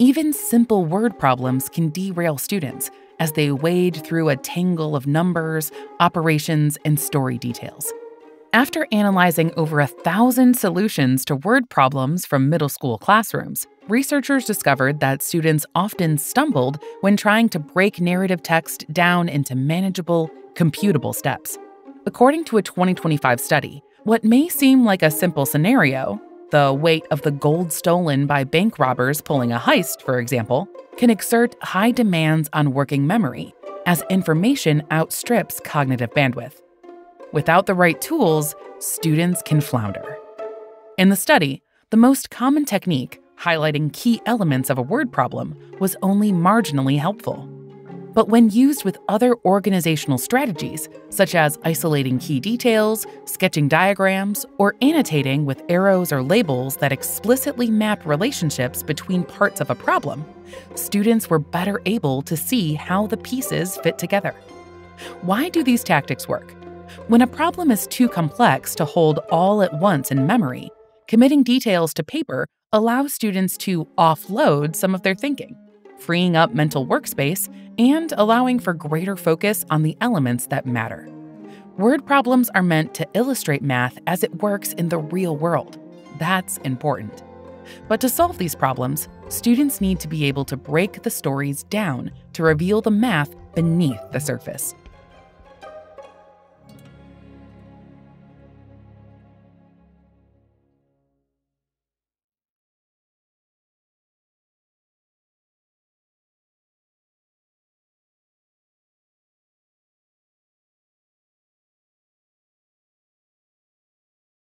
Even simple word problems can derail students as they wade through a tangle of numbers, operations, and story details. After analyzing over 1,000 solutions to word problems from middle school classrooms, researchers discovered that students often stumbled when trying to break narrative text down into manageable, computable steps. According to a 2025 study, what may seem like a simple scenario, the weight of the gold stolen by bank robbers pulling a heist, for example, can exert high demands on working memory as information outstrips cognitive bandwidth. Without the right tools, students can flounder. In the study, the most common technique, highlighting key elements of a word problem, was only marginally helpful. But when used with other organizational strategies, such as isolating key details, sketching diagrams, or annotating with arrows or labels that explicitly map relationships between parts of a problem, students were better able to see how the pieces fit together. Why do these tactics work? When a problem is too complex to hold all at once in memory, committing details to paper allows students to offload some of their thinking, freeing up mental workspace, and allowing for greater focus on the elements that matter. Word problems are meant to illustrate math as it works in the real world. That's important. But to solve these problems, students need to be able to break the stories down to reveal the math beneath the surface.